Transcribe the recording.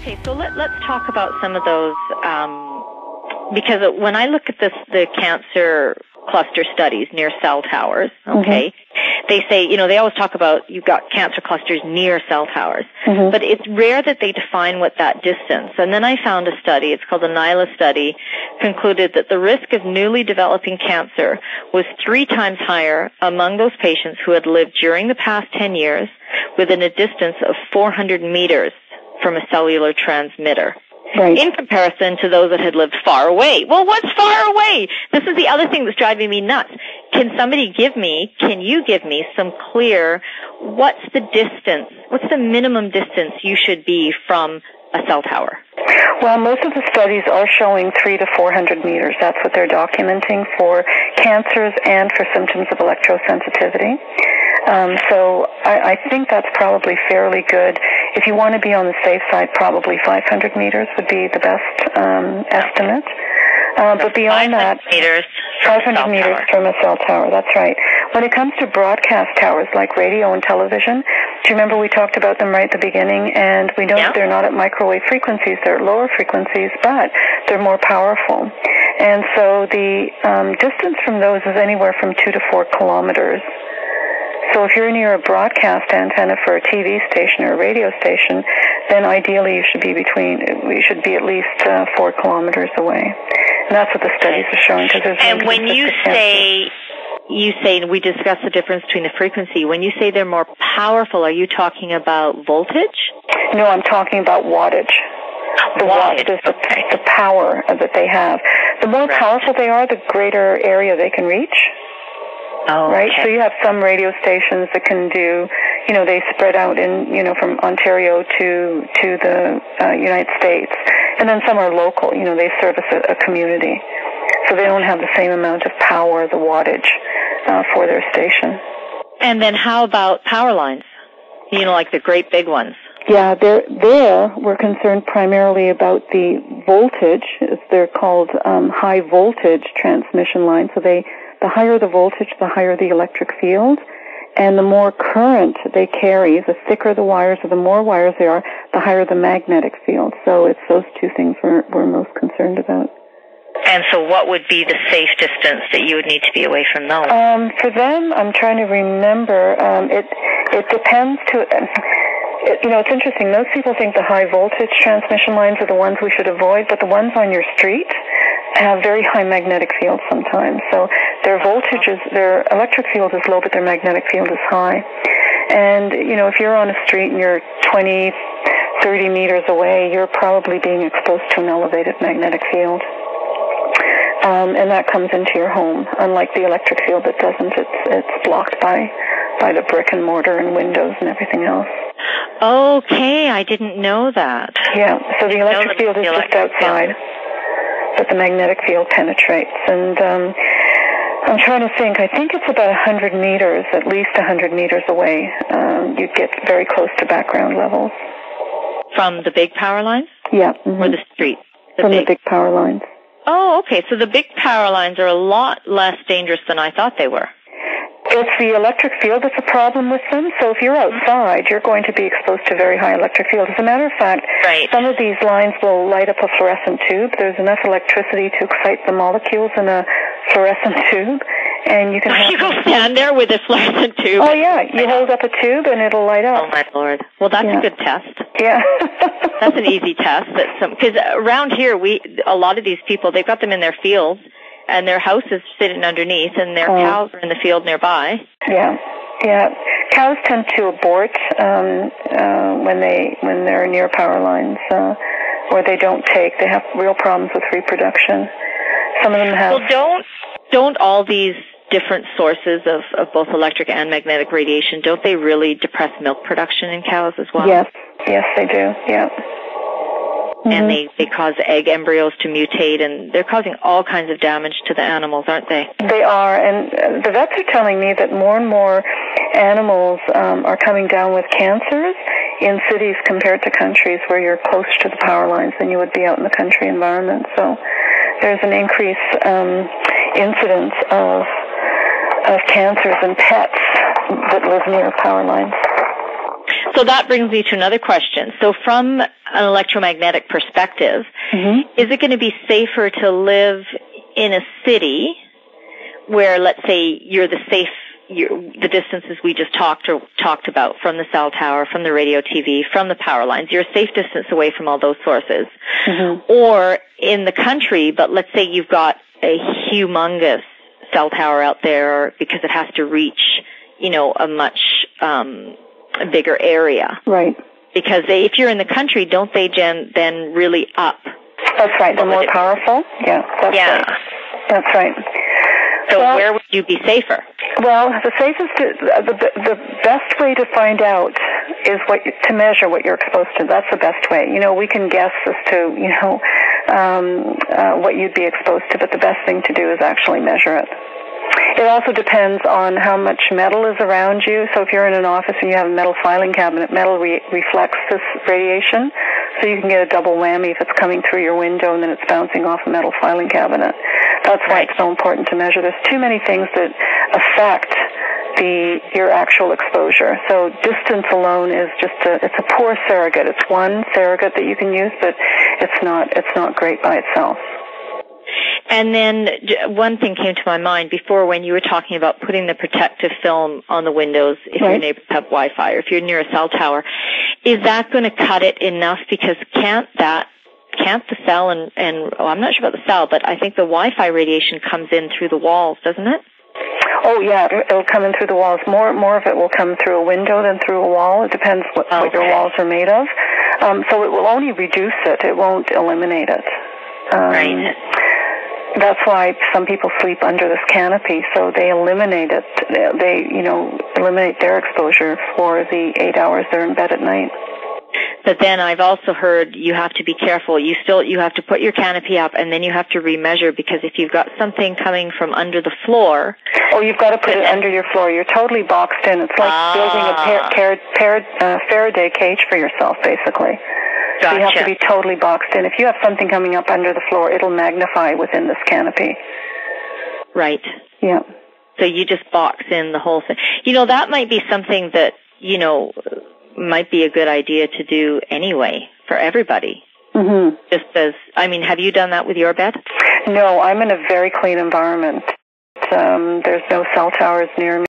Okay, so let's talk about some of those, because when I look at the cancer cluster studies near cell towers, okay, mm-hmm. they say, you know, they always talk about you've got cancer clusters near cell towers, mm-hmm. but it's rare that they define what that distance. And then I found a study, it's called the NILA study, concluded that the risk of newly developing cancer was 3 times higher among those patients who had lived during the past 10 years within a distance of 400 meters from a cellular transmitter. Right. In comparison to those that had lived far away. Well, what's far away? This is the other thing that's driving me nuts. Can you give me some clear, what's the distance, what's the minimum distance you should be from a cell tower? Well, most of the studies are showing 300 to 400 meters. That's what they're documenting for cancers and for symptoms of electrosensitivity. So I think that's probably fairly good. If you want to be on the safe side, probably 500 meters would be the best estimate. But beyond that, 500 meters from a cell tower, that's right. When it comes to broadcast towers like radio and television, do you remember we talked about them right at the beginning? And we know that they're not at microwave frequencies, they're at lower frequencies, but they're more powerful. And so the distance from those is anywhere from 2 to 4 kilometers. So if you're near a broadcast antenna for a TV station or a radio station, then ideally you should be at least 4 kilometers away. And that's what the studies are showing. And when you say, we discussed the difference between the frequency. When you say they're more powerful, are you talking about voltage? No, I'm talking about wattage. The wattage is the power that they have. The more powerful they are, the greater area they can reach. Oh, right, okay. So you have some radio stations that can do, you know, they spread out in, you know, from Ontario to the United States, and then some are local. You know, they service a community, so they don't have the same amount of power, the wattage for their station. And then how about power lines? You know, like the great big ones. Yeah, there we're concerned primarily about the voltage. They're called high voltage transmission lines. So the higher the voltage, the higher the electric field, and the more current they carry, the thicker the wires or the more wires they are, the higher the magnetic field. So it's those two things we're most concerned about. And so what would be the safe distance that you would need to be away from those? For them, I'm trying to remember, it depends to... you know, it's interesting. Most people think the high voltage transmission lines are the ones we should avoid, but the ones on your street have very high magnetic fields sometimes. So their electric field is low, but their magnetic field is high. And, you know, if you're on a street and you're 20, 30 meters away, you're probably being exposed to an elevated magnetic field. And that comes into your home. Unlike the electric field that doesn't, it's blocked by the brick and mortar and windows and everything else. Okay, I didn't know that. Yeah, so the electric field is just outside, but the magnetic field penetrates. And I'm trying to think. I think it's about 100 meters, at least 100 meters away. You'd get very close to background levels. From the big power lines? Yeah. Mm-hmm. Or the street? From the big power lines. Oh, okay, so the big power lines are a lot less dangerous than I thought they were. It's the electric field that's a problem with them. So if you're outside, you're going to be exposed to very high electric fields. As a matter of fact, some of these lines will light up a fluorescent tube. There's enough electricity to excite the molecules in a fluorescent tube, and you can have... You go stand there with a fluorescent tube. Oh, yeah. You hold up a tube, and it'll light up. Oh, my Lord. Well, that's a good test. Yeah. That's an easy test. Because around here, a lot of these people, they've got them in their fields, and their house is sitting underneath, and their cows are in the field nearby. Yeah, yeah. Cows tend to abort when they're near power lines, or they don't take. They have real problems with reproduction. Some of them have. Well, don't all these different sources of both electric and magnetic radiation, don't they really depress milk production in cows as well? Yes, yes, they do. Yeah. Mm-hmm. And they cause egg embryos to mutate, and they're causing all kinds of damage to the animals, aren't they? They are, and the vets are telling me that more and more animals are coming down with cancers in cities compared to countries where you're closer to the power lines than you would be out in the country environment. So there's an increased incidence of cancers in pets that live near power lines. So that brings me to another question. So from an electromagnetic perspective, is it going to be safer to live in a city where, let's say, the distances we just talked about from the cell tower, from the radio TV, from the power lines, you're a safe distance away from all those sources, or in the country, but let's say you've got a humongous cell tower out there because it has to reach, you know, a much bigger area. Right. Because if you're in the country, don't they then really up? That's right. They're more powerful. Yeah. That's right. That's right. So well, where would you be safer? Well, the best way to find out is to measure what you're exposed to. That's the best way. You know, we can guess as to, you know, what you'd be exposed to, but the best thing to do is actually measure it. It also depends on how much metal is around you. So if you're in an office and you have a metal filing cabinet, metal reflects this radiation, so you can get a double whammy if it's coming through your window and then it's bouncing off a metal filing cabinet. That's why it's so important to measure. There's too many things that affect your actual exposure. So distance alone is just it's a poor surrogate. It's one surrogate that you can use, but it's not great by itself. And then one thing came to my mind before when you were talking about putting the protective film on the windows if your neighbors have Wi-Fi or if you're near a cell tower. Is that going to cut it enough? Because can't the cell and I'm not sure about the cell, but I think the Wi-Fi radiation comes in through the walls, doesn't it? Oh, yeah, it'll come in through the walls. More of it will come through a window than through a wall. It depends what your walls are made of. So it will only reduce it. It won't eliminate it. Right. That's why some people sleep under this canopy, so they eliminate it. They, you know, eliminate their exposure for the 8 hours they're in bed at night. But then I've also heard you have to be careful. You have to put your canopy up, and then you have to remeasure, because if you've got something coming from under the floor... Oh, you've got to put it under your floor. You're totally boxed in. It's like building a Faraday cage for yourself, basically. Gotcha. So you have to be totally boxed in. If you have something coming up under the floor, it'll magnify within this canopy. Right. Yeah. So you just box in the whole thing. You know, that might be something that, you know... might be a good idea to do anyway for everybody. Mm-hmm. Just as, I mean, have you done that with your bed? No, I'm in a very clean environment. There's no cell towers near me.